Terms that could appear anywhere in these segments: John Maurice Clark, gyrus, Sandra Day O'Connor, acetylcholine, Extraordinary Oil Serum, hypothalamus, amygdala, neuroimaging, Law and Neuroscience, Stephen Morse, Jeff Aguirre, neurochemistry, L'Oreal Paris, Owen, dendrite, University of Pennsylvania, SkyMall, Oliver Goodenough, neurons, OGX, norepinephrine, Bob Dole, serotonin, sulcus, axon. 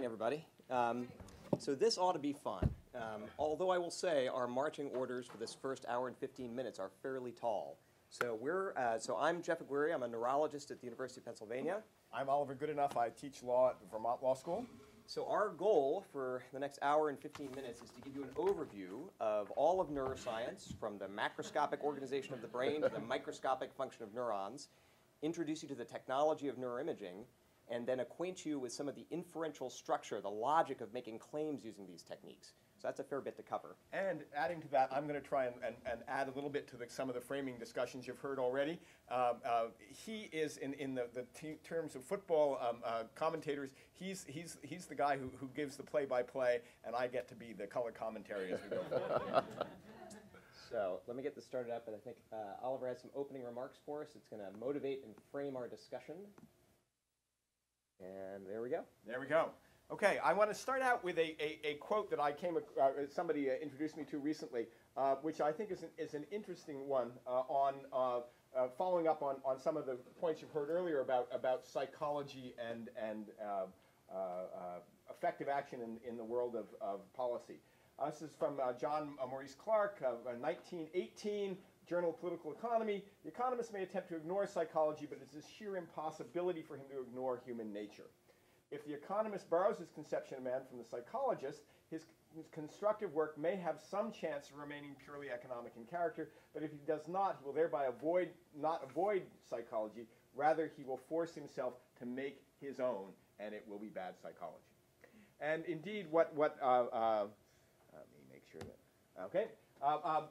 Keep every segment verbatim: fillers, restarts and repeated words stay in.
morning, everybody. Um, so this ought to be fun. Um, although I will say our marching orders for this first hour and fifteen minutes are fairly tall. So we're uh, so I'm Jeff Aguirre. I'm a neurologist at the University of Pennsylvania. I'm Oliver Goodenough. I teach law at the Vermont Law School. So our goal for the next hour and fifteen minutes is to give you an overview of all of neuroscience, from the macroscopic organization of the brain to the microscopic function of neurons, introduce you to the technology of neuroimaging, and then acquaint you with some of the inferential structure, the logic of making claims using these techniques. So that's a fair bit to cover. And adding to that, I'm going to try and, and, and add a little bit to the, some of the framing discussions you've heard already. Uh, uh, he is, in, in the, the t terms of football um, uh, commentators, he's, he's, he's the guy who, who gives the play-by-play, and I get to be the color commentary as we go forward. So let me get this started up, and I think uh, Oliver has some opening remarks for us. It's going to motivate and frame our discussion. And there we go. There we go. Okay, I want to start out with a, a, a quote that I came uh, somebody uh, introduced me to recently, uh, which I think is an, is an interesting one uh, on uh, uh, following up on, on some of the points you've heard earlier about, about psychology and, and uh, uh, uh, effective action in, in the world of, of policy. Uh, this is from uh, John uh, Maurice Clark, uh, nineteen eighteen, Journal of Political Economy. The economist may attempt to ignore psychology, but it's a sheer impossibility for him to ignore human nature. If the economist borrows his conception of man from the psychologist, his, his constructive work may have some chance of remaining purely economic in character, but if he does not, he will thereby avoid, not avoid psychology, rather he will force himself to make his own, and it will be bad psychology. And indeed, what, what uh, uh, let me make sure that, okay. Uh, uh,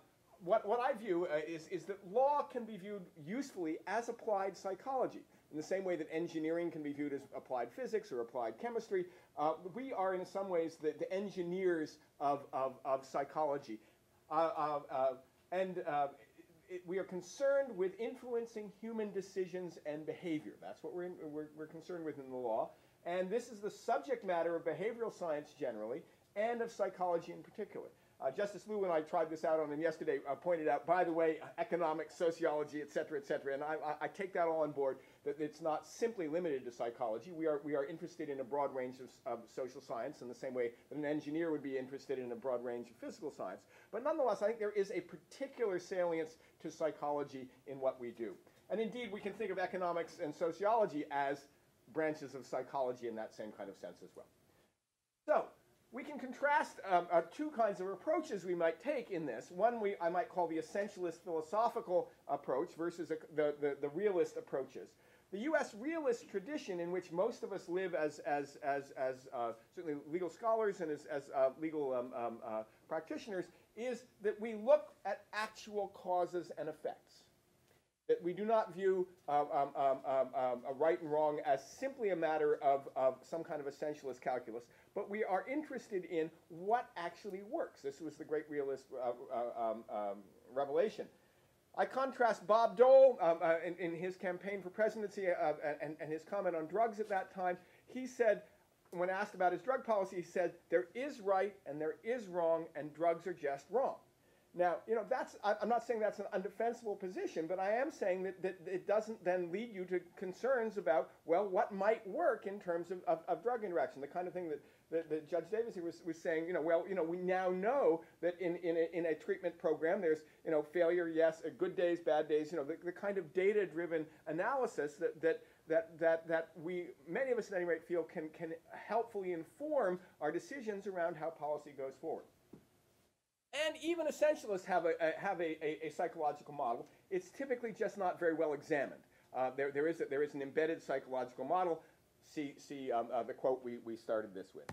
what, what I view uh, is, is that law can be viewed usefully as applied psychology. In the same way that engineering can be viewed as applied physics or applied chemistry, uh, we are in some ways the, the engineers of, of, of psychology. Uh, uh, uh, and uh, it, we are concerned with influencing human decisions and behavior. That's what we're, in, we're, we're concerned with in the law. And this is the subject matter of behavioral science generally and of psychology in particular. Uh, Justice Liu and I tried this out on him yesterday, uh, pointed out, by the way, economics, sociology, et cetera, et cetera. And I, I, I take that all on board, that it's not simply limited to psychology. We are, we are interested in a broad range of, of social science in the same way that an engineer would be interested in a broad range of physical science. But nonetheless, I think there is a particular salience to psychology in what we do. And indeed, we can think of economics and sociology as branches of psychology in that same kind of sense as well. So, we can contrast um, uh, two kinds of approaches we might take in this. One we, I might call the essentialist philosophical approach versus a, the, the, the realist approaches. The U S realist tradition, in which most of us live as, as, as, as uh, certainly legal scholars and as, as uh, legal um, um, uh, practitioners, is that we look at actual causes and effects. That we do not view um, um, um, um, a right and wrong as simply a matter of, of some kind of essentialist calculus, but we are interested in what actually works. This was the great realist uh, uh, um, um, revelation. I contrast Bob Dole um, uh, in, in his campaign for presidency uh, and, and his comment on drugs at that time. He said, when asked about his drug policy, he said, there is right and there is wrong, and drugs are just wrong. Now, you know, that's, I'm not saying that's an undefensible position, but I am saying that, that it doesn't then lead you to concerns about, well, what might work in terms of, of, of drug interaction, the kind of thing that, that, that Judge Davis was, was saying, you know, well, you know, we now know that in, in, a, in a treatment program there's, you know, failure, yes, good days, bad days, you know, the, the kind of data-driven analysis that, that, that, that, that we, many of us at any rate, feel can, can helpfully inform our decisions around how policy goes forward. And even essentialists have a, a, have a, a, a psychological model. It's typically just not very well examined. Uh, there, there, is a, there is an embedded psychological model. See, see um, uh, the quote we, we started this with.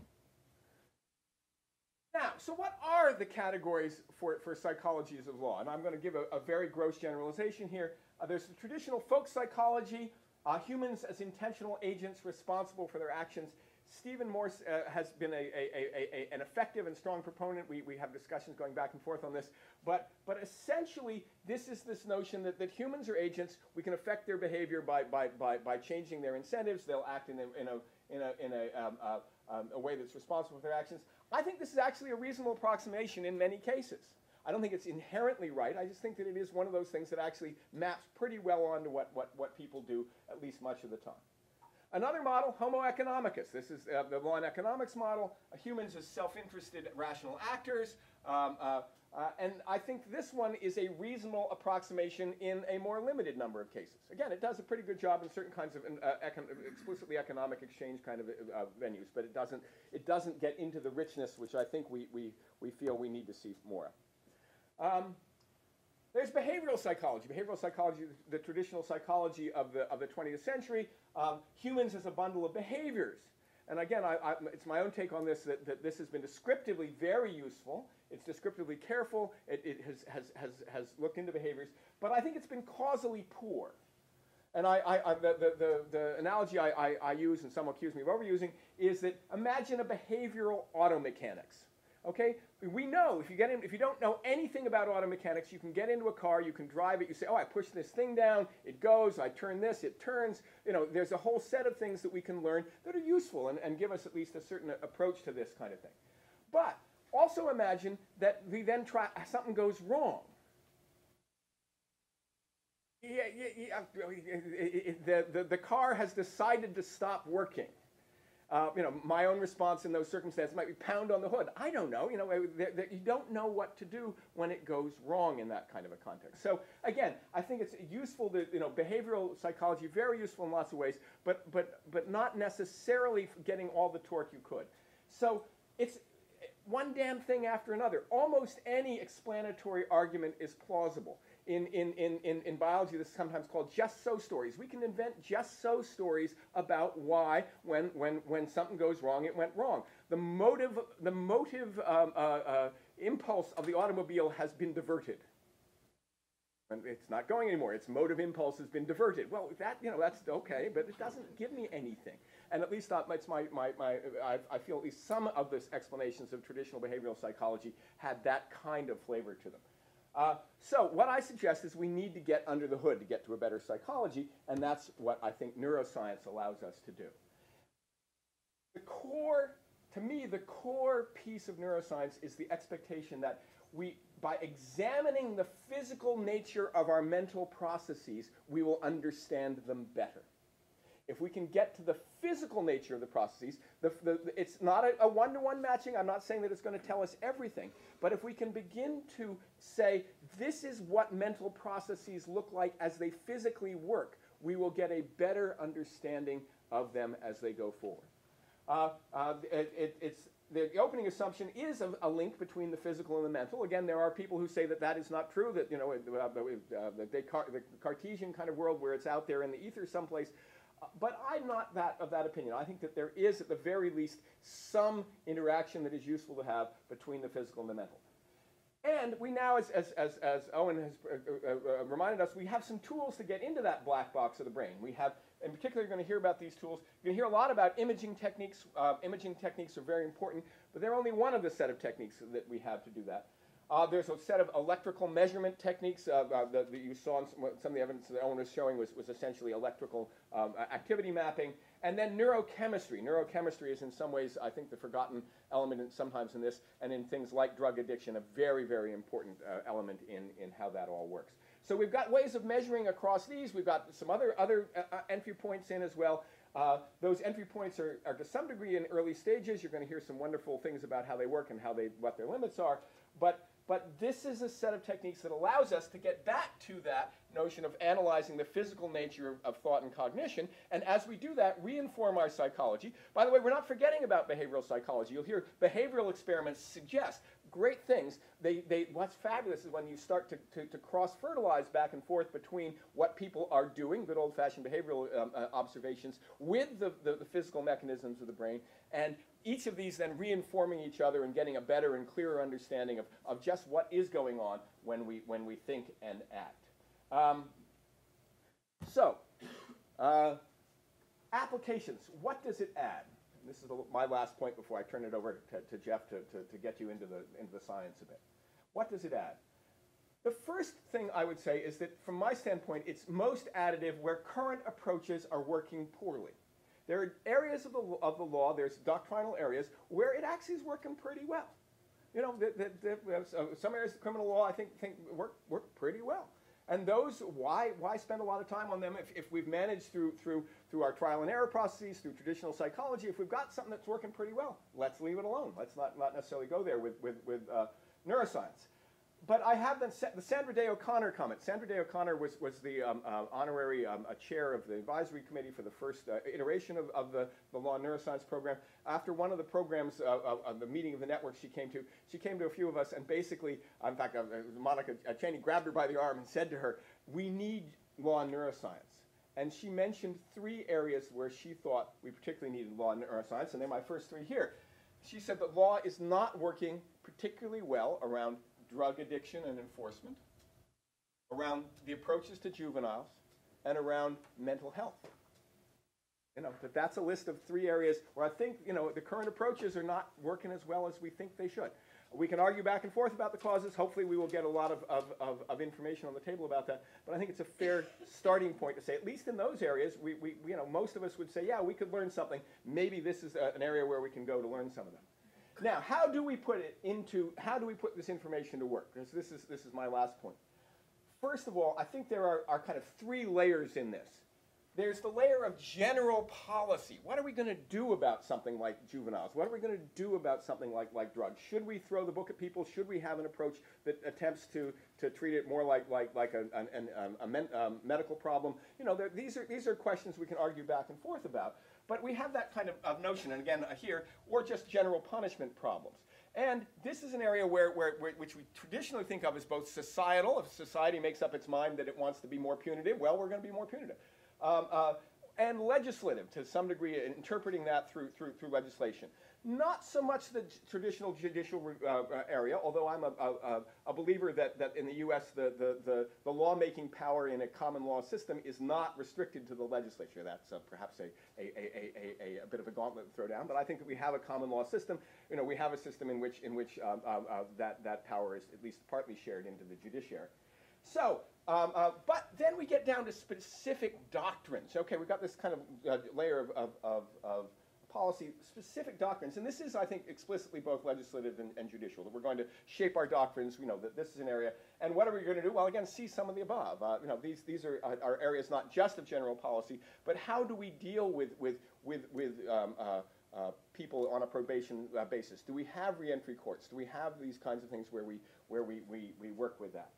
Now, so what are the categories for, for psychologies of law? And I'm going to give a, a very gross generalization here. Uh, there's the traditional folk psychology, uh, humans as intentional agents responsible for their actions. Stephen Morse uh, has been a, a, a, a, an effective and strong proponent. We, we have discussions going back and forth on this. But, but essentially, this is this notion that, that humans are agents. We can affect their behavior by, by, by, by changing their incentives. They'll act in a, in a, in a, in a, um, uh, um, a way that's responsible for their actions. I think this is actually a reasonable approximation in many cases. I don't think it's inherently right. I just think that it is one of those things that actually maps pretty well onto what, what, what people do, at least much of the time. Another model, Homo economicus. This is uh, the law and economics model. Uh, humans as self-interested rational actors. Um, uh, uh, and I think this one is a reasonable approximation in a more limited number of cases. Again, it does a pretty good job in certain kinds of uh, econ explicitly economic exchange kind of uh, venues, but it doesn't, it doesn't get into the richness which I think we, we, we feel we need to see more. Um, There's behavioral psychology. Behavioral psychology, the traditional psychology of the, of the twentieth century, um, humans as a bundle of behaviors. And again, I, I, it's my own take on this that, that this has been descriptively very useful. It's descriptively careful. It, it has, has, has, has looked into behaviors. But I think it's been causally poor. And I, I, I, the, the, the analogy I, I, I use, and some accuse me of overusing, is that imagine a behavioral auto mechanics. Okay, we know if you get in, if you don't know anything about auto mechanics, you can get into a car, you can drive it, you say, oh, I push this thing down, it goes, I turn this, it turns. You know, there's a whole set of things that we can learn that are useful and, and give us at least a certain approach to this kind of thing. But also imagine that we then try, something goes wrong. Yeah, yeah, yeah, the, the, the car has decided to stop working. Uh, you know, my own response in those circumstances might be pound on the hood. I don't know. You know, you don't know what to do when it goes wrong in that kind of a context. So again, I think it's useful to, you know, behavioral psychology, very useful in lots of ways, but but but not necessarily getting all the torque you could. So it's one damn thing after another. Almost any explanatory argument is plausible. In, in, in, in, in biology, this is sometimes called just-so stories. We can invent just-so stories about why, when, when, when something goes wrong, it went wrong. The motive, the motive um, uh, uh, impulse of the automobile has been diverted. And it's not going anymore. Its motive impulse has been diverted. Well, that, you know, that's okay, but it doesn't give me anything. And at least not, it's my, my, my, I, I feel at least some of these explanations of traditional behavioral psychology had that kind of flavor to them. Uh, so what I suggest is we need to get under the hood to get to a better psychology, and that's what I think neuroscience allows us to do. The core, to me, the core piece of neuroscience is the expectation that we, by examining the physical nature of our mental processes, we will understand them better. If we can get to the physical nature of the processes, the, the, it's not a one-to-one matching. I'm not saying that it's going to tell us everything. But if we can begin to say, this is what mental processes look like as they physically work, we will get a better understanding of them as they go forward. Uh, uh, it, it, it's, the opening assumption is a, a link between the physical and the mental. Again, there are people who say that that is not true, that, you know, uh, the, uh, the, Descartes, the Cartesian kind of world where it's out there in the ether someplace. But I'm not that, of that opinion. I think that there is, at the very least, some interaction that is useful to have between the physical and the mental. And we now, as, as, as, as Owen has reminded us, we have some tools to get into that black box of the brain. We have, in particular, you're going to hear about these tools. You're going to hear a lot about imaging techniques. Uh, imaging techniques are very important, but they're only one of the set of techniques that we have to do that. Uh, there's a set of electrical measurement techniques uh, uh, that, that you saw in some, some of the evidence that Owen was showing was, was essentially electrical um, activity mapping. And then neurochemistry. Neurochemistry is in some ways, I think, the forgotten element in, sometimes in this, and in things like drug addiction, a very, very important uh, element in, in how that all works. So we've got ways of measuring across these. We've got some other, other uh, entry points in as well. Uh, those entry points are, are to some degree in early stages. You're going to hear some wonderful things about how they work and how they, what their limits are. But But this is a set of techniques that allows us to get back to that notion of analyzing the physical nature of, of thought and cognition. And as we do that, reinform our psychology. By the way, we're not forgetting about behavioral psychology. You'll hear behavioral experiments suggest great things. They, they, what's fabulous is when you start to, to, to cross-fertilize back and forth between what people are doing, good old-fashioned behavioral um, uh, observations, with the, the, the physical mechanisms of the brain. And each of these then reinforming each other and getting a better and clearer understanding of, of just what is going on when we, when we think and act. Um, so, uh, applications, what does it add? And this is the, my last point before I turn it over to, to Jeff to, to, to get you into the, into the science a bit. What does it add? The first thing I would say is that from my standpoint, it's most additive where current approaches are working poorly. There are areas of the, of the law, there's doctrinal areas, where it actually is working pretty well. You know, the, the, the, some areas of criminal law I think, think work, work pretty well. And those, why, why spend a lot of time on them if, if we've managed through, through, through our trial and error processes, through traditional psychology, if we've got something that's working pretty well, let's leave it alone. Let's not, not necessarily go there with, with, with uh, neuroscience. But I have been set the Sandra Day O'Connor comment. Sandra Day O'Connor was, was the um, uh, honorary um, a chair of the advisory committee for the first uh, iteration of, of the, the Law and Neuroscience program. After one of the programs, uh, of, of the meeting of the network she came to, she came to a few of us and basically, in fact, uh, Monica Cheney grabbed her by the arm and said to her, we need law and neuroscience. And she mentioned three areas where she thought we particularly needed law and neuroscience, and they're my first three here. She said that law is not working particularly well around drug addiction and enforcement, around the approaches to juveniles, and around mental health. You know, but that's a list of three areas where I think, you know, the current approaches are not working as well as we think they should. We can argue back and forth about the causes. Hopefully we will get a lot of, of, of, of information on the table about that. But I think it's a fair starting point to say, at least in those areas, we, we, you know, most of us would say, yeah, we could learn something. Maybe this is a, an area where we can go to learn some of them. Now, how do we put it into, how do we put this information to work? Because this is, this is my last point. First of all, I think there are, are kind of three layers in this. There's the layer of general policy. What are we going to do about something like juveniles? What are we going to do about something like, like drugs? Should we throw the book at people? Should we have an approach that attempts to, to treat it more like, like, like a, an, an, um, a men, um, medical problem? You know, there, these are, these are questions we can argue back and forth about. But we have that kind of, of notion, and again uh, here, or just general punishment problems. And this is an area where, where, where, which we traditionally think of as both societal, if society makes up its mind that it wants to be more punitive, well, we're going to be more punitive. Um, uh, and legislative, to some degree, interpreting that through, through, through legislation. Not so much the traditional judicial uh, area, although I'm a, a, a believer that, that in the U S the, the, the, the lawmaking power in a common law system is not restricted to the legislature. That's uh, perhaps a, a, a, a, a, a bit of a gauntlet to throw down, but I think that we have a common law system. You know, we have a system in which, in which um, uh, uh, that, that power is at least partly shared into the judiciary. So, um, uh, but then we get down to specific doctrines. Okay, we've got this kind of uh, layer of, of, of, of policy, specific doctrines, and this is, I think, explicitly both legislative and, and judicial, that we're going to shape our doctrines, you know, that this is an area, and what are we going to do? Well, again, see some of the above. Uh, you know, these, these are, are areas not just of general policy, but how do we deal with, with, with, with um, uh, uh, people on a probation uh, basis? Do we have reentry courts? Do we have these kinds of things where we, where we, we, we work with that?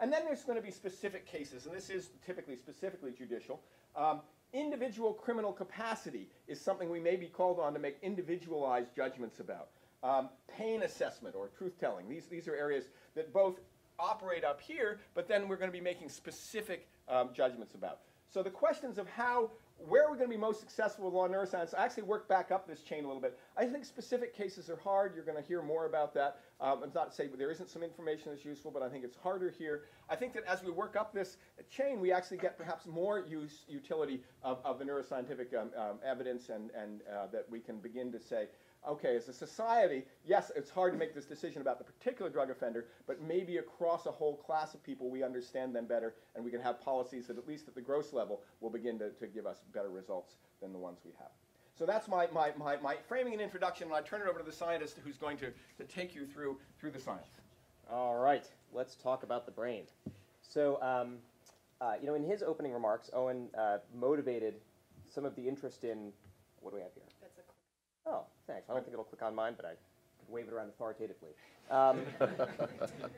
And then there's going to be specific cases, and this is typically specifically judicial. Um, Individual criminal capacity is something we may be called on to make individualized judgments about. Um, pain assessment or truth-telling. These, these are areas that both operate up here, but then we're going to be making specific um, judgments about. So the questions of how, where are we going to be most successful with law and neuroscience, I actually work back up this chain a little bit. I think specific cases are hard. You're going to hear more about that. Um, it's not to say there isn't some information that's useful, but I think it's harder here. I think that as we work up this chain, we actually get perhaps more use, utility of, of the neuroscientific um, um, evidence and, and uh, that we can begin to say, okay, as a society, yes, it's hard to make this decision about the particular drug offender, but maybe across a whole class of people, we understand them better, and we can have policies that, at least at the gross level, will begin to, to give us better results than the ones we have. So that's my, my, my, my framing and introduction, and I turn it over to the scientist who's going to, to take you through, through the science. All right, let's talk about the brain. So, um, uh, you know, in his opening remarks, Owen uh, motivated some of the interest in, what do we have here? That's a Oh, thanks. I don't think it'll click on mine, but I could wave it around authoritatively. Um,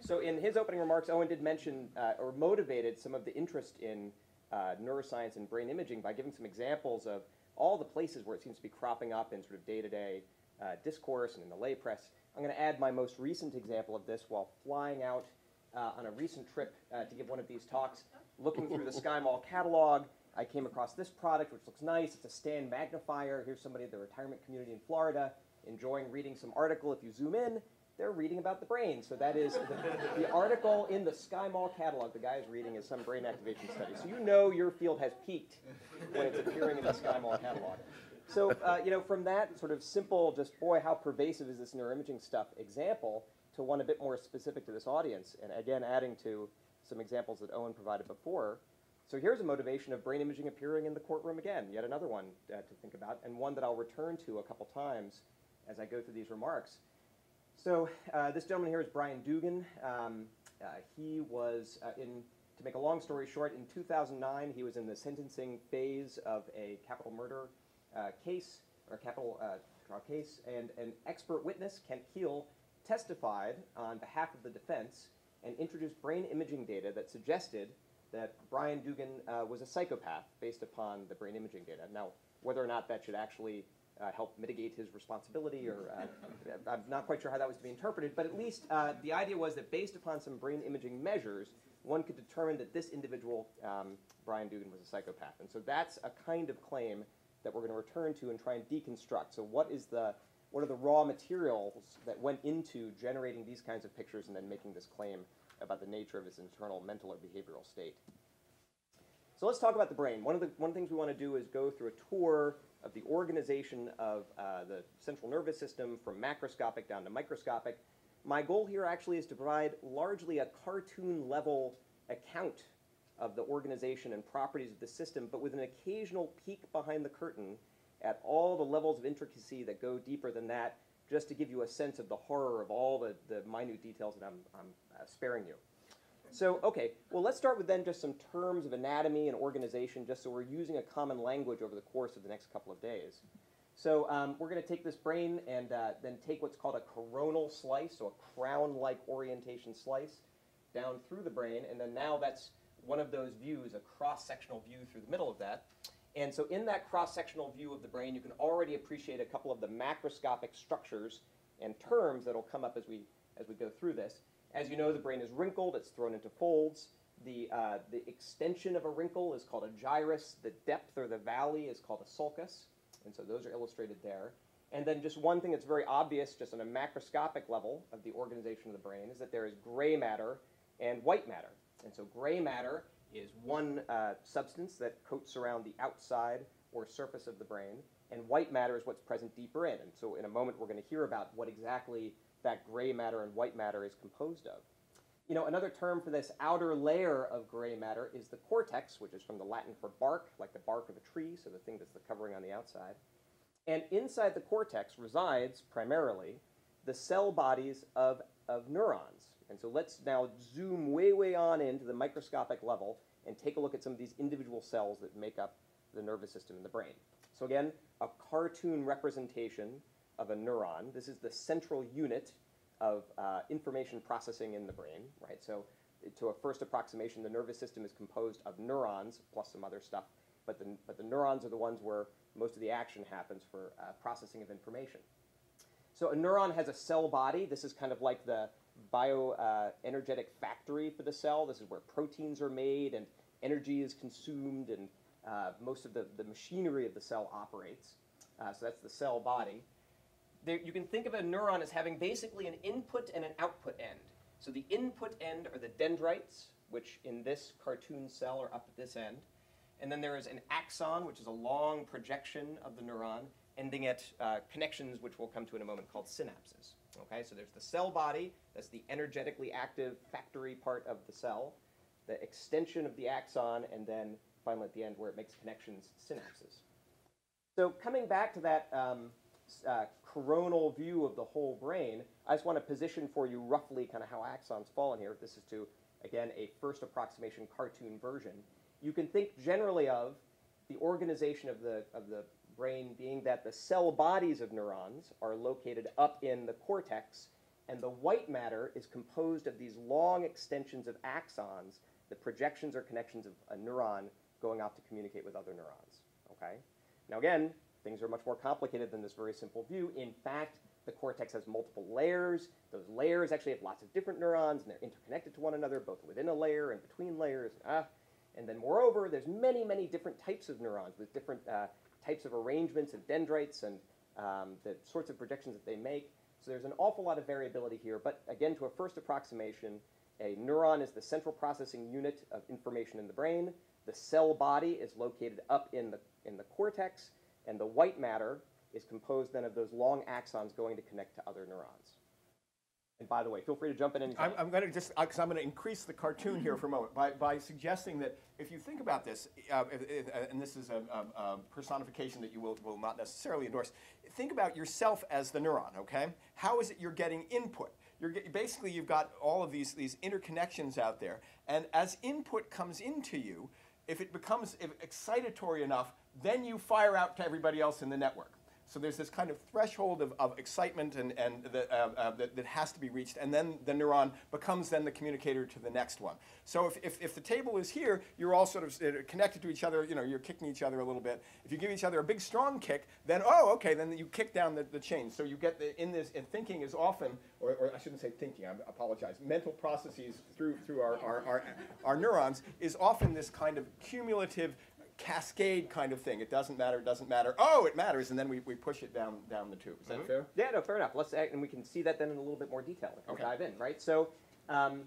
so in his opening remarks, Owen did mention uh, or motivated some of the interest in uh, neuroscience and brain imaging by giving some examples of all the places where it seems to be cropping up in sort of day-to-day uh, discourse and in the lay press. I'm going to add my most recent example of this while flying out uh, on a recent trip uh, to give one of these talks. Looking through the SkyMall catalog, I came across this product, which looks nice. It's a stand magnifier. Here's somebody in the retirement community in Florida enjoying reading some article. If you zoom in, they're reading about the brain. So that is the, the article in the SkyMall catalog the guy is reading is some brain activation study. So you know your field has peaked when it's appearing in the SkyMall catalog. So uh, you know, from that sort of simple, just boy, how pervasive is this neuroimaging stuff example to one a bit more specific to this audience. And again, adding to some examples that Owen provided before. So here's a motivation of brain imaging appearing in the courtroom again, yet another one uh, to think about, and one that I'll return to a couple times as I go through these remarks. So uh, this gentleman here is Brian Dugan. Um, uh, he was uh, in To make a long story short, in two thousand nine, he was in the sentencing phase of a capital murder uh, case, or capital uh, trial case, and an expert witness, Kent Kiel, testified on behalf of the defense and introduced brain imaging data that suggested that Brian Dugan uh, was a psychopath based upon the brain imaging data. Now, whether or not that should actually uh, help mitigate his responsibility, or uh, I'm not quite sure how that was to be interpreted, but at least uh, the idea was that based upon some brain imaging measures, one could determine that this individual, um, Brian Dugan, was a psychopath. And so that's a kind of claim that we're going to return to and try and deconstruct. So what is the, what are the raw materials that went into generating these kinds of pictures and then making this claim about the nature of his internal mental or behavioral state? So let's talk about the brain. One of the one of the things we want to do is go through a tour of the organization of uh, the central nervous system from macroscopic down to microscopic. My goal here actually is to provide largely a cartoon-level account of the organization and properties of the system, but with an occasional peek behind the curtain at all the levels of intricacy that go deeper than that, just to give you a sense of the horror of all the, the minute details that I'm, I'm uh, sparing you. So, okay, well, let's start with then just some terms of anatomy and organization, just so we're using a common language over the course of the next couple of days. So um, we're going to take this brain and uh, then take what's called a coronal slice, so a crown-like orientation slice, down through the brain, and then now that's one of those views, a cross-sectional view through the middle of that. And so in that cross-sectional view of the brain, you can already appreciate a couple of the macroscopic structures and terms that will come up as we, as we go through this. As you know, the brain is wrinkled. It's thrown into folds. The, uh, the extension of a wrinkle is called a gyrus. The depth or the valley is called a sulcus. And so those are illustrated there. And then just one thing that's very obvious, just on a macroscopic level of the organization of the brain, is that there is gray matter and white matter. And so gray matter is one uh, substance that coats around the outside or surface of the brain, and white matter is what's present deeper in. And so in a moment, we're going to hear about what exactly that gray matter and white matter is composed of. You know, another term for this outer layer of gray matter is the cortex, which is from the Latin for bark, like the bark of a tree, so the thing that's the covering on the outside. And inside the cortex resides, primarily, the cell bodies of, of neurons. And so let's now zoom way, way on into the microscopic level and take a look at some of these individual cells that make up the nervous system in the brain. So again, a cartoon representation of a neuron. This is the central unit of uh, information processing in the brain, right? So to a first approximation, the nervous system is composed of neurons plus some other stuff, but the, but the neurons are the ones where most of the action happens for uh, processing of information. So a neuron has a cell body. This is kind of like the bioenergetic uh, factory for the cell. This is where proteins are made and energy is consumed, and uh, most of the, the machinery of the cell operates. Uh, so that's the cell body. There, you can think of a neuron as having basically an input and an output end. So the input end are the dendrites, which in this cartoon cell are up at this end. And then there is an axon, which is a long projection of the neuron, ending at uh, connections, which we'll come to in a moment, called synapses. Okay, so there's the cell body. That's the energetically active factory part of the cell, the extension of the axon, and then finally at the end where it makes connections, synapses. So coming back to that um, uh, coronal view of the whole brain, I just want to position for you roughly kind of how axons fall in here. This is to, again, a first approximation cartoon version. You can think generally of the organization of the, of the brain being that the cell bodies of neurons are located up in the cortex, and the white matter is composed of these long extensions of axons, the projections or connections of a neuron going off to communicate with other neurons. Okay? Now again, things are much more complicated than this very simple view. In fact, the cortex has multiple layers. Those layers actually have lots of different neurons, and they're interconnected to one another, both within a layer and between layers. Uh, and then moreover, there's many, many different types of neurons with different uh, types of arrangements of dendrites and um, the sorts of projections that they make. So there's an awful lot of variability here. But again, to a first approximation, a neuron is the central processing unit of information in the brain. The cell body is located up in the, in the cortex. And the white matter is composed then of those long axons going to connect to other neurons. And by the way, feel free to jump in anytime. I'm, I'm going to just, because I'm going to increase the cartoon here for a moment by, by suggesting that if you think about this, uh, if, if, and this is a, a, a personification that you will, will not necessarily endorse, think about yourself as the neuron, okay? How is it you're getting input? you're basically you've got all of these these interconnections out there, and as input comes into you, if it becomes excitatory enough, then you fire out to everybody else in the network. So there's this kind of threshold of, of excitement and, and the, uh, uh, that, that has to be reached, and then the neuron becomes then the communicator to the next one. So if, if, if the table is here, you're all sort of connected to each other, you know, you're kicking each other a little bit. If you give each other a big strong kick, then, oh, okay, then you kick down the, the chain. So you get the, in this, and thinking is often, or, or I shouldn't say thinking, I apologize, mental processes through, through our, our, our, our neurons is often this kind of cumulative cascade kind of thing. It doesn't matter, it doesn't matter, oh, it matters, and then we, we push it down down the tube. Is that mm-hmm. fair? Yeah, no, fair enough. Let's act, and we can see that then in a little bit more detail. We can okay. dive in, right? So um,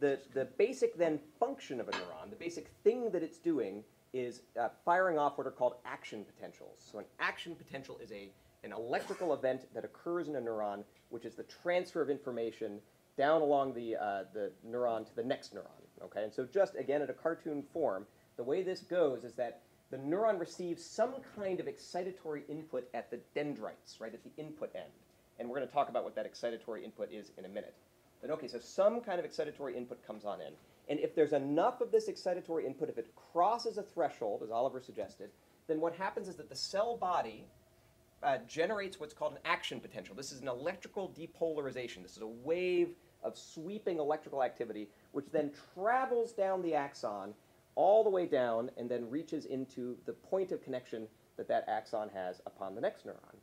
the, the basic then function of a neuron, the basic thing that it's doing is uh, firing off what are called action potentials. So an action potential is a, an electrical event that occurs in a neuron, which is the transfer of information down along the, uh, the neuron to the next neuron, okay? And so just, again, at a cartoon form, the way this goes is that the neuron receives some kind of excitatory input at the dendrites, right, at the input end. And we're going to talk about what that excitatory input is in a minute. But okay, so some kind of excitatory input comes on in. And if there's enough of this excitatory input, if it crosses a threshold, as Oliver suggested, then what happens is that the cell body uh, generates what's called an action potential. This is an electrical depolarization. This is a wave of sweeping electrical activity, which then travels down the axon all the way down and then reaches into the point of connection that that axon has upon the next neuron.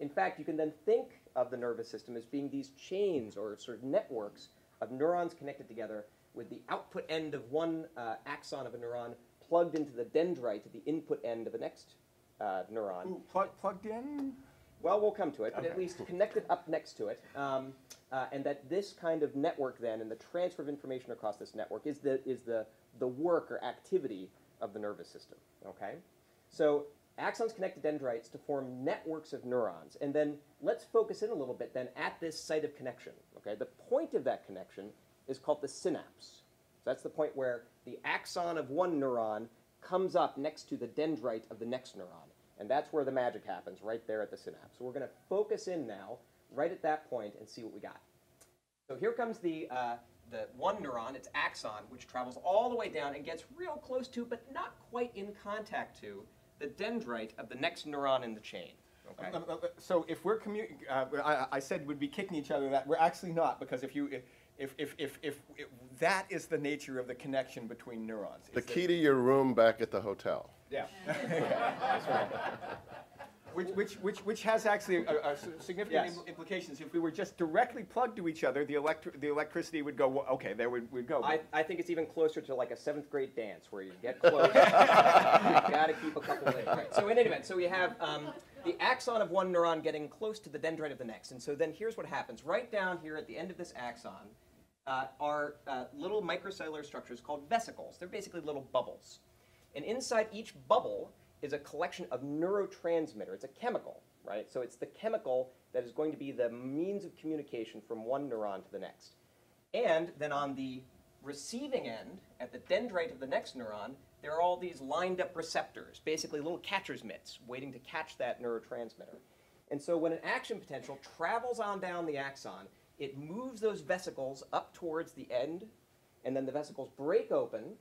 In fact, you can then think of the nervous system as being these chains or sort of networks of neurons connected together with the output end of one uh, axon of a neuron plugged into the dendrite at the input end of the next uh, neuron. Ooh, plug, plugged in? Well, we'll come to it, but okay. at least connected up next to it. Um, uh, and that this kind of network then and the transfer of information across this network is the, is the the work or activity of the nervous system, okay? So axons connect to dendrites to form networks of neurons, and then let's focus in a little bit then at this site of connection, okay? The point of that connection is called the synapse. So that's the point where the axon of one neuron comes up next to the dendrite of the next neuron, and that's where the magic happens, right there at the synapse. So we're gonna focus in now, right at that point, and see what we got. So here comes the, uh, the one neuron, its axon, which travels all the way down and gets real close to, but not quite in contact to, the dendrite of the next neuron in the chain. Okay. Um, um, so if we're commu- uh, I, I said we'd be kicking each other. That we're actually not, because if you, if if if if, if, if that is the nature of the connection between neurons. The key to your room back at the hotel. Yeah, that's right. Which, which, which, which has actually a, a significant yes. implications. If we were just directly plugged to each other, the, electri the electricity would go, well, okay, there would we'd go. I, I think it's even closer to like a seventh grade dance where you get close. You've got to keep a couple of it. Right. So in any event, so we have um, the axon of one neuron getting close to the dendrite of the next. And so then here's what happens. Right down here at the end of this axon uh, are uh, little microcellular structures called vesicles. They're basically little bubbles. And inside each bubble is a collection of neurotransmitter. It's a chemical, right? So it's the chemical that is going to be the means of communication from one neuron to the next. And then on the receiving end, at the dendrite of the next neuron, there are all these lined up receptors, basically little catcher's mitts waiting to catch that neurotransmitter. And so when an action potential travels on down the axon, it moves those vesicles up towards the end, and then the vesicles break open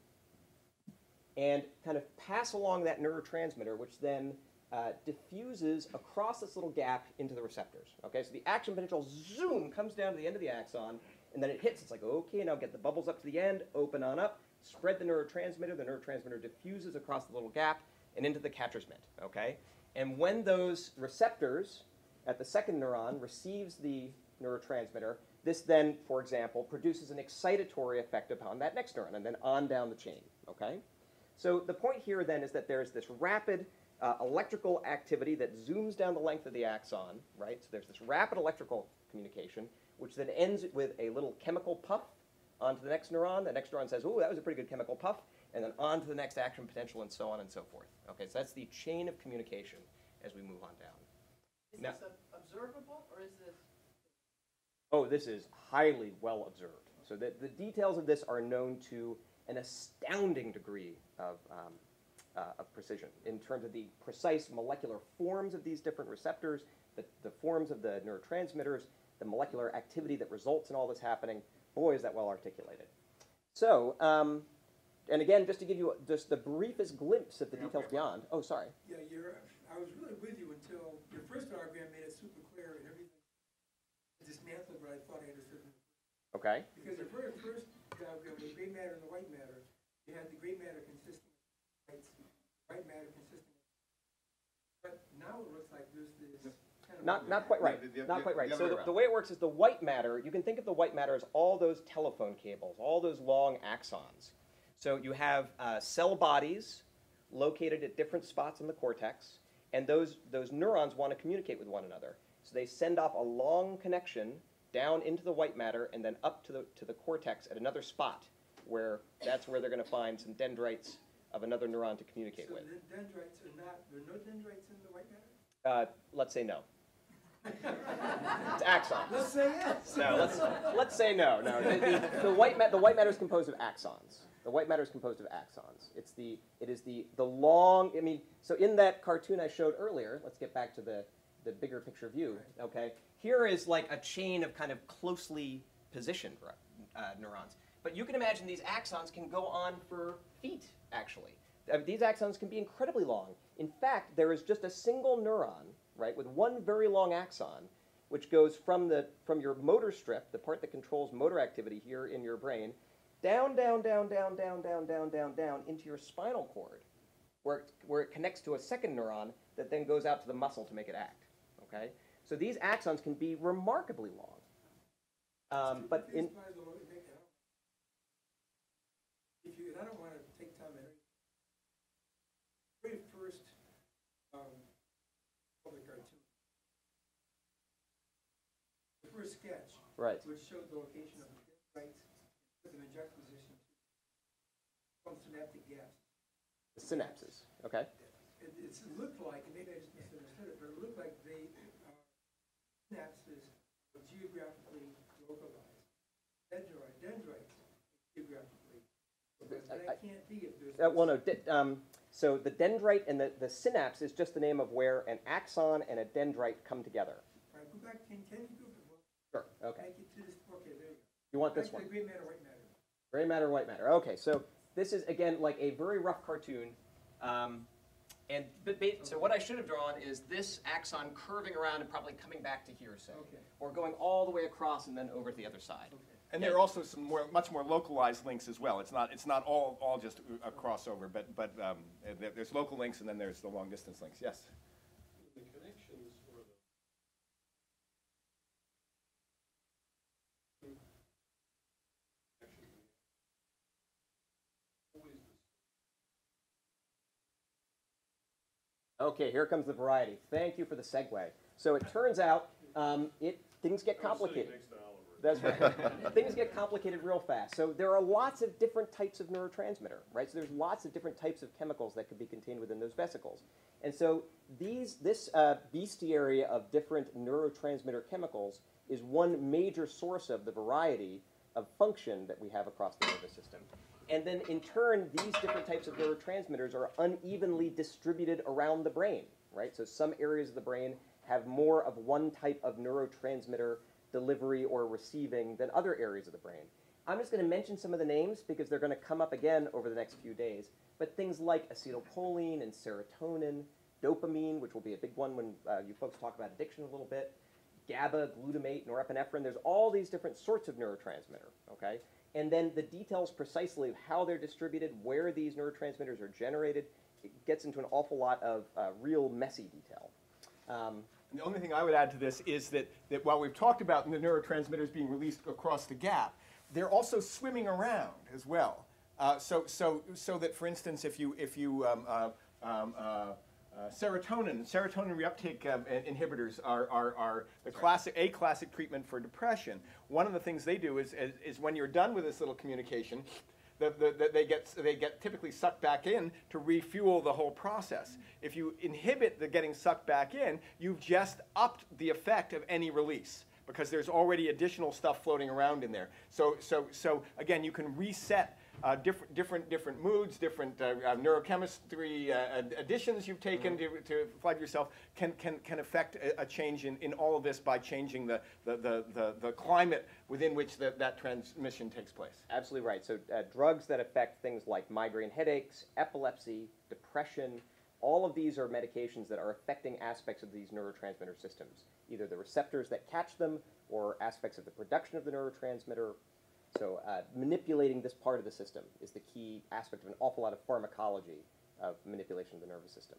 and kind of pass along that neurotransmitter, which then uh, diffuses across this little gap into the receptors. Okay, so the action potential zoom comes down to the end of the axon, and then it hits. It's like, okay, now get the bubbles up to the end, open on up, spread the neurotransmitter. The neurotransmitter diffuses across the little gap and into the catcher's mitt. Okay, and when those receptors at the second neuron receives the neurotransmitter, this then, for example, produces an excitatory effect upon that next neuron, and then on down the chain. Okay. So the point here then is that there's this rapid uh, electrical activity that zooms down the length of the axon, right? So there's this rapid electrical communication, which then ends with a little chemical puff onto the next neuron. The next neuron says, oh, that was a pretty good chemical puff, and then on to the next action potential, and so on and so forth. Okay, so that's the chain of communication as we move on down. Is now, this observable, or is this? Oh, this is highly well observed. So the, the details of this are known to an astounding degree of, um, uh, of precision in terms of the precise molecular forms of these different receptors, the, the forms of the neurotransmitters, the molecular activity that results in all this happening. Boy, is that well articulated. So, um, and again, just to give you a, just the briefest glimpse of the yeah, details beyond. Oh, sorry. Yeah, you're, I was really with you until your first diagram made it super clear and everything dismantled what I thought I understood. Okay. Because your very first diagram was gray matter and the white matter. You had the gray matter consisting of whites, white matter consisting of whites. But now it looks like there's this. Not, not quite right. No, the, the, not quite right. The so the, the way it works is the white matter, you can think of the white matter as all those telephone cables, all those long axons. So you have uh, cell bodies located at different spots in the cortex, and those, those neurons want to communicate with one another. So they send off a long connection down into the white matter and then up to the, to the cortex at another spot, where that's where they're going to find some dendrites of another neuron to communicate so with. So dendrites are not, there are no dendrites in the white matter? Uh, let's say no. It's axons. Let's say yes. No, let's let's say no. No, the, the, the white ma the white matter is composed of axons. The white matter is composed of axons. It's the it is the the long. I mean, so in that cartoon I showed earlier, let's get back to the the bigger picture view. Okay, here is like a chain of kind of closely positioned uh, neurons. But you can imagine these axons can go on for feet. Actually, I mean, these axons can be incredibly long. In fact, there is just a single neuron. Right, with one very long axon, which goes from the from your motor strip, the part that controls motor activity here in your brain, down, down, down, down, down, down, down, down, down into your spinal cord, where it, where it connects to a second neuron that then goes out to the muscle to make it act. Okay, so these axons can be remarkably long. Um, but in if you, I don't want to take time. Very first. Um, sketch, right, which showed the location of the dendrites with an inject position from synaptic gaps. The synapses, okay. It, it looked like, and maybe I just misunderstood it, but it looked like the uh, synapses were geographically localized. Dendrite, dendrites geographically localized, but I, I can't be if there's... Uh, well, no, um, so the dendrite and the, the synapse is just the name of where an axon and a dendrite come together. All right, go back, can, can you go Sure. Okay. To this, okay there you, go. You want this one? Gray matter, white matter. Gray matter, white matter. Okay. So this is again like a very rough cartoon, um, and but so what I should have drawn is this axon curving around and probably coming back to here, say, okay, or going all the way across and then over to the other side. Okay. And there are also some more, much more localized links as well. It's not, it's not all, all just a crossover, but but um, there's local links and then there's the long distance links. Yes. Okay, here comes the variety. Thank you for the segue. So it turns out um, it things get complicated. That's right. Things get complicated real fast. So there are lots of different types of neurotransmitter, right? So there's lots of different types of chemicals that could be contained within those vesicles. And so these this uh, bestiary of different neurotransmitter chemicals is one major source of the variety of function that we have across the nervous system. And then, in turn, these different types of neurotransmitters are unevenly distributed around the brain, right? So some areas of the brain have more of one type of neurotransmitter delivery or receiving than other areas of the brain. I'm just going to mention some of the names because they're going to come up again over the next few days. But things like acetylcholine and serotonin, dopamine, which will be a big one when uh, you folks talk about addiction a little bit, GABA, glutamate, norepinephrine, there's all these different sorts of neurotransmitter, okay? And then the details precisely of how they're distributed, where these neurotransmitters are generated, it gets into an awful lot of uh, real messy detail. Um, and the only thing I would add to this is that, that while we've talked about the neurotransmitters being released across the gap, they're also swimming around as well. Uh, so, so, so that, for instance, if you, if you um, uh, um, uh, Uh, serotonin, serotonin reuptake um, inhibitors are, are, are the classic, a classic treatment for depression. One of the things they do is, is, is when you're done with this little communication, the, the, the, they, get, they get typically sucked back in to refuel the whole process. If you inhibit the getting sucked back in, you've just upped the effect of any release. because there's already additional stuff floating around in there. So, so, so again, you can reset uh, different, different, different moods, different uh, uh, neurochemistry uh, additions you've taken mm-hmm. to, to flag yourself can can can affect a, a change in, in all of this by changing the the the the, the climate within which the, that transmission takes place. Absolutely right. So uh, drugs that affect things like migraine headaches, epilepsy, depression. All of these are medications that are affecting aspects of these neurotransmitter systems, either the receptors that catch them or aspects of the production of the neurotransmitter. So uh, manipulating this part of the system is the key aspect of an awful lot of pharmacology of manipulation of the nervous system.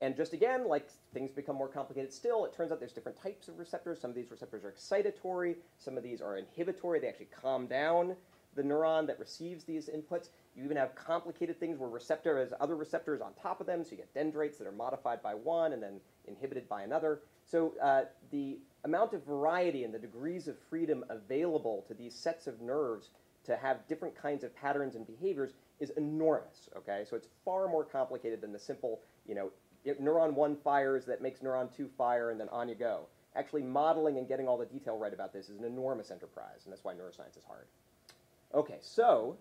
And just again, like things become more complicated still, it turns out there's different types of receptors. Some of these receptors are excitatory. Some of these are inhibitory. They actually calm down the neuron that receives these inputs. You even have complicated things where receptor has other receptors on top of them, so you get dendrites that are modified by one and then inhibited by another. So uh, the amount of variety and the degrees of freedom available to these sets of nerves to have different kinds of patterns and behaviors is enormous, okay? So it's far more complicated than the simple, you know, neuron one fires that makes neuron two fire and then on you go. Actually modeling and getting all the detail right about this is an enormous enterprise, and that's why neuroscience is hard. Okay, so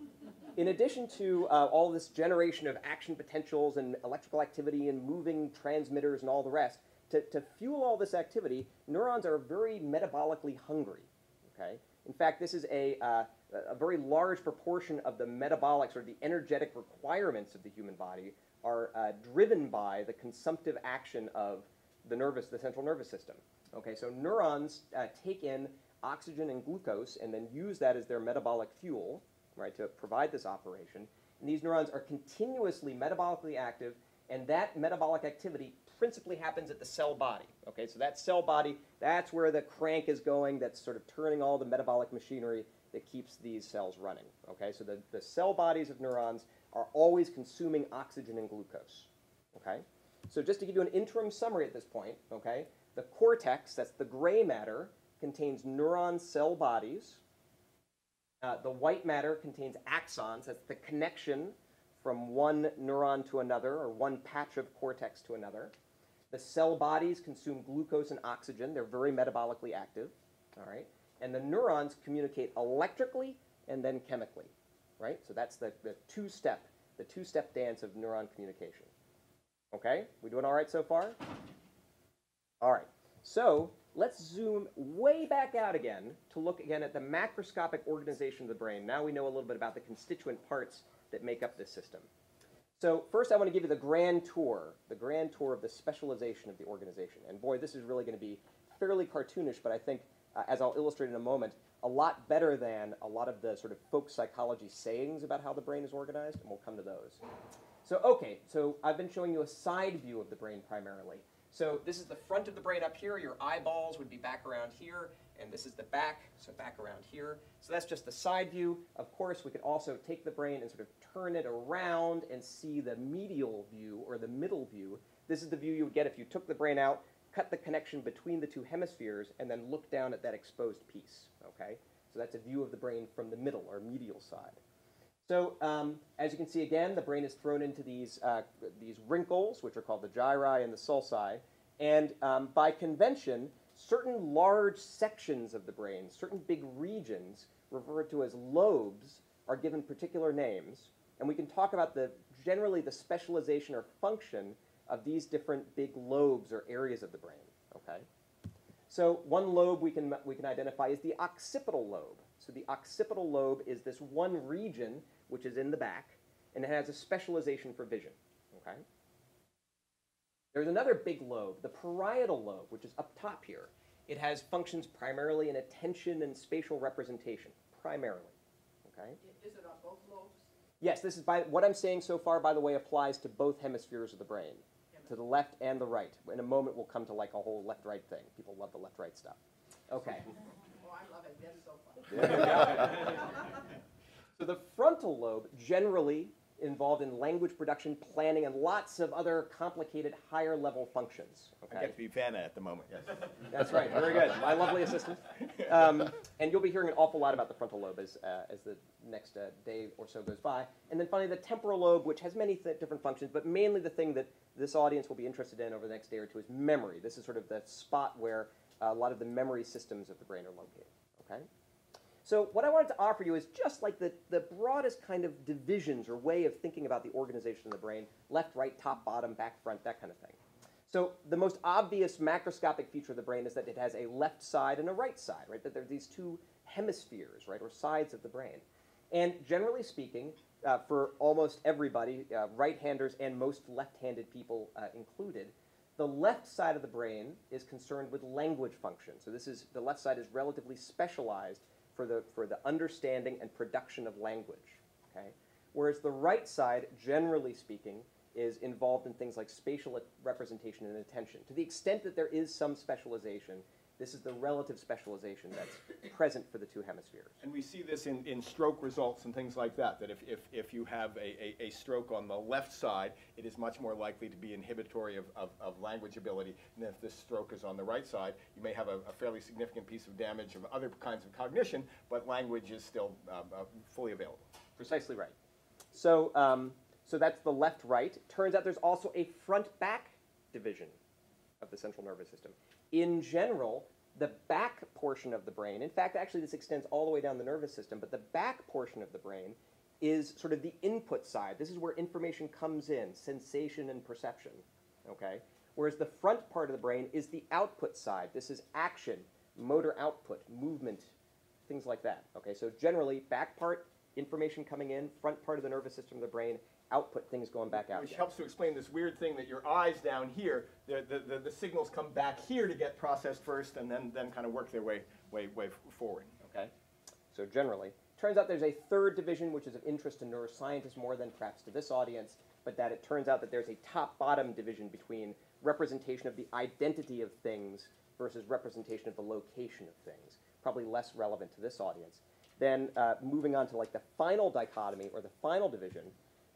in addition to uh, all this generation of action potentials and electrical activity and moving transmitters and all the rest, to, to fuel all this activity, neurons are very metabolically hungry, okay? In fact, this is a, uh, a very large proportion of the metabolics or the energetic requirements of the human body are uh, driven by the consumptive action of the nervous, the central nervous system. Okay, so neurons uh, take in oxygen and glucose, and then use that as their metabolic fuel, right, to provide this operation. And these neurons are continuously metabolically active, and that metabolic activity principally happens at the cell body. Okay, so that cell body, that's where the crank is going, that's sort of turning all the metabolic machinery that keeps these cells running. Okay, so the, the cell bodies of neurons are always consuming oxygen and glucose. Okay, so just to give you an interim summary at this point, okay, the cortex, that's the gray matter, contains neuron cell bodies. Uh, the white matter contains axons. That's the connection from one neuron to another, or one patch of cortex to another. The cell bodies consume glucose and oxygen. They're very metabolically active. All right? And the neurons communicate electrically and then chemically. Right? So that's the, the two-step, the two-step dance of neuron communication. Okay? We doing all right so far? All right. So let's zoom way back out again to look again at the macroscopic organization of the brain. Now we know a little bit about the constituent parts that make up this system. So first I want to give you the grand tour, the grand tour of the specialization of the organization. And boy, this is really going to be fairly cartoonish, but I think, uh, as I'll illustrate in a moment, a lot better than a lot of the sort of folk psychology sayings about how the brain is organized, and we'll come to those. So okay, so I've been showing you a side view of the brain primarily. So this is the front of the brain up here. Your eyeballs would be back around here. And this is the back, so back around here. So that's just the side view. Of course, we could also take the brain and sort of turn it around and see the medial view or the middle view. This is the view you would get if you took the brain out, cut the connection between the two hemispheres, and then look down at that exposed piece. Okay? So that's a view of the brain from the middle or medial side. So um, as you can see again, the brain is thrown into these, uh, these wrinkles, which are called the gyri and the sulci. And um, by convention, certain large sections of the brain, certain big regions referred to as lobes, are given particular names. And we can talk about the, generally the specialization or function of these different big lobes or areas of the brain. Okay? So one lobe we can, we can identify is the occipital lobe. So the occipital lobe is this one region which is in the back, and it has a specialization for vision. Okay? There's another big lobe, the parietal lobe, which is up top here. It has functions primarily in attention and spatial representation, primarily. Okay? Is it on both lobes? Yes, this is by, what I'm saying so far, by the way, applies to both hemispheres of the brain, to the left and the right. In a moment, we'll come to like a whole left-right thing. People love the left-right stuff. Okay. Oh, I love it. That's so fun. So the frontal lobe, generally involved in language production, planning, and lots of other complicated higher-level functions. Okay? I get to be Vanna at the moment, yes. That's right. Very good. My lovely assistant. Um, and you'll be hearing an awful lot about the frontal lobe as, uh, as the next uh, day or so goes by. And then finally, the temporal lobe, which has many th different functions, but mainly the thing that this audience will be interested in over the next day or two is memory. This is sort of the spot where a lot of the memory systems of the brain are located. Okay? So what I wanted to offer you is just like the, the broadest kind of divisions or way of thinking about the organization of the brain, left, right, top, bottom, back, front, that kind of thing. So the most obvious macroscopic feature of the brain is that it has a left side and a right side, right? That there are these two hemispheres, right, or sides of the brain. And generally speaking, uh, for almost everybody, uh, right-handers and most left-handed people uh, included, the left side of the brain is concerned with language function. So this is, the left side is relatively specialized for the, for the understanding and production of language, okay? Whereas the right side, generally speaking, is involved in things like spatial representation and attention. To the extent that there is some specialization, this is the relative specialization that's present for the two hemispheres. And we see this in, in stroke results and things like that, that if, if, if you have a, a, a stroke on the left side, it is much more likely to be inhibitory of, of, of language ability. And if this stroke is on the right side, you may have a, a fairly significant piece of damage of other kinds of cognition, but language is still um, uh, fully available. Precisely right. So, um, so that's the left-right. Turns out there's also a front-back division of the central nervous system. In general, the back portion of the brain, in fact, actually this extends all the way down the nervous system, but the back portion of the brain is sort of the input side. This is where information comes in, sensation and perception, okay? Whereas the front part of the brain is the output side. This is action, motor output, movement, things like that, okay? So generally, back part, information coming in, front part of the nervous system of the brain, output things going back out. Which helps to explain this weird thing that your eyes down here, the, the, the, the signals come back here to get processed first and then, then kind of work their way, way, way forward. Okay. So generally, turns out there's a third division which is of interest to neuroscientists more than perhaps to this audience, but that it turns out that there's a top-bottom division between representation of the identity of things versus representation of the location of things, probably less relevant to this audience. Then uh, moving on to like the final dichotomy or the final division,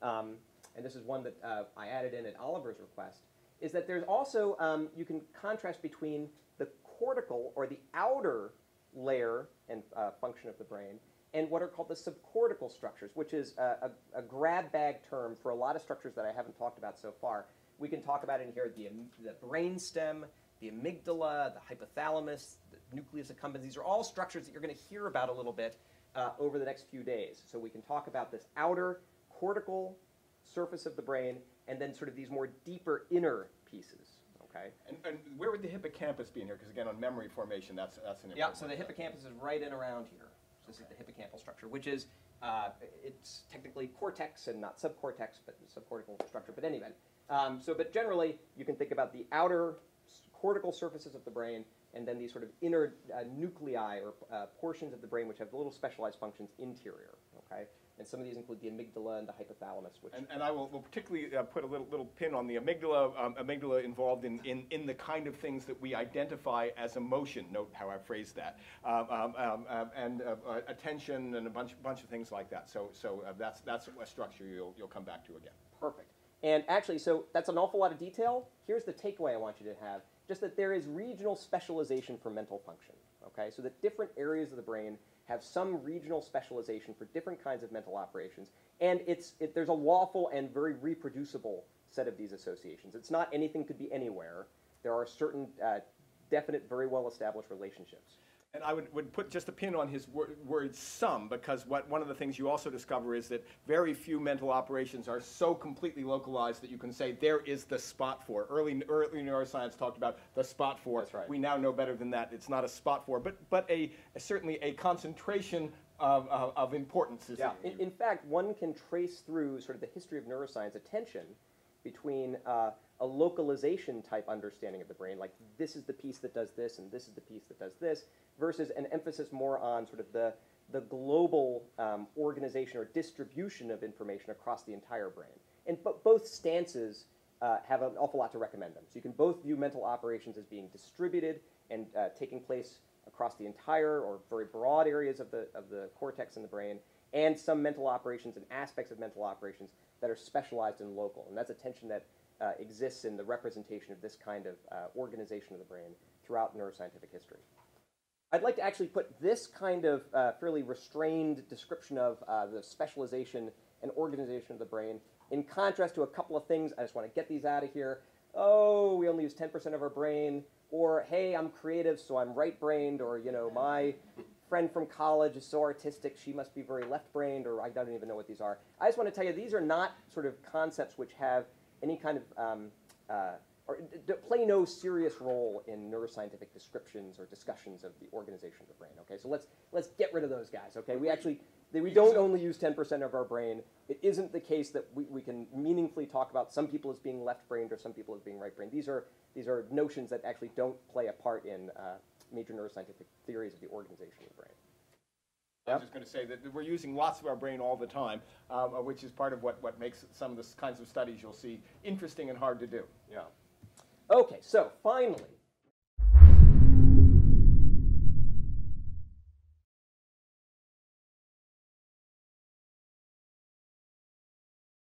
Um, and this is one that uh, I added in at Oliver's request, is that there's also, um, you can contrast between the cortical or the outer layer and uh, function of the brain and what are called the subcortical structures, which is a, a, a grab bag term for a lot of structures that I haven't talked about so far. We can talk about in here the, the brainstem, the amygdala, the hypothalamus, the nucleus accumbens. These are all structures that you're going to hear about a little bit uh, over the next few days. So we can talk about this outer cortical surface of the brain, and then sort of these more deeper inner pieces, okay? And, and where would the hippocampus be in here? Because again, on memory formation, that's, that's an important Yeah, so the hippocampus is right in around here. So okay. This is the hippocampal structure, which is, uh, it's technically cortex and not subcortex, but subcortical structure, but anyway. Um, so, but generally, you can think about the outer cortical surfaces of the brain, and then these sort of inner uh, nuclei or uh, portions of the brain which have little specialized functions interior, okay? And some of these include the amygdala and the hypothalamus. Which and, and I will, will particularly uh, put a little, little pin on the amygdala, um, amygdala involved in, in, in the kind of things that we identify as emotion. Note how I phrased that. Um, um, um, um, and uh, uh, attention and a bunch, bunch of things like that. So, so uh, that's, that's a structure you'll, you'll come back to again. Perfect. And actually, so that's an awful lot of detail. Here's the takeaway I want you to have, just that there is regional specialization for mental function. Okay? So that different areas of the brain have some regional specialization for different kinds of mental operations, and it's, it, there's a lawful and very reproducible set of these associations. It's not anything could be anywhere. There are certain uh, definite, very well-established relationships. And I would, would put just a pin on his wor word some, because what, one of the things you also discover is that very few mental operations are so completely localized that you can say there is the spot for. Early, early neuroscience talked about the spot for. That's right. We now know better than that. It's not a spot for, but, but a, a, certainly a concentration of, of, of importance. Yeah. In, in fact, one can trace through sort of the history of neuroscience a tension between uh, a localization type understanding of the brain, like this is the piece that does this and this is the piece that does this, versus an emphasis more on sort of the, the global um, organization or distribution of information across the entire brain. And bo both stances uh, have an awful lot to recommend them. So you can both view mental operations as being distributed and uh, taking place across the entire or very broad areas of the, of the cortex in the brain, and some mental operations and aspects of mental operations that are specialized and local. And that's a tension that uh, exists in the representation of this kind of uh, organization of the brain throughout neuroscientific history. I'd like to actually put this kind of uh, fairly restrained description of uh, the specialization and organization of the brain in contrast to a couple of things. I just want to get these out of here. oh, we only use ten percent of our brain, or hey, I'm creative, so I'm right-brained, or you know, my friend from college is so artistic, she must be very left-brained, or I don't even know what these are. I just want to tell you, these are not sort of concepts which have any kind of, um, uh, or d play no serious role in neuroscientific descriptions or discussions of the organization of the brain, okay? So let's, let's get rid of those guys, okay? We actually, we don't only use ten percent of our brain. It isn't the case that we, we can meaningfully talk about some people as being left-brained or some people as being right-brained. These are, these are notions that actually don't play a part in uh, major neuroscientific theories of the organization of the brain. I was just going to say that we're using lots of our brain all the time, um, which is part of what, what makes some of the kinds of studies you'll see interesting and hard to do. Yeah. Okay, so finally,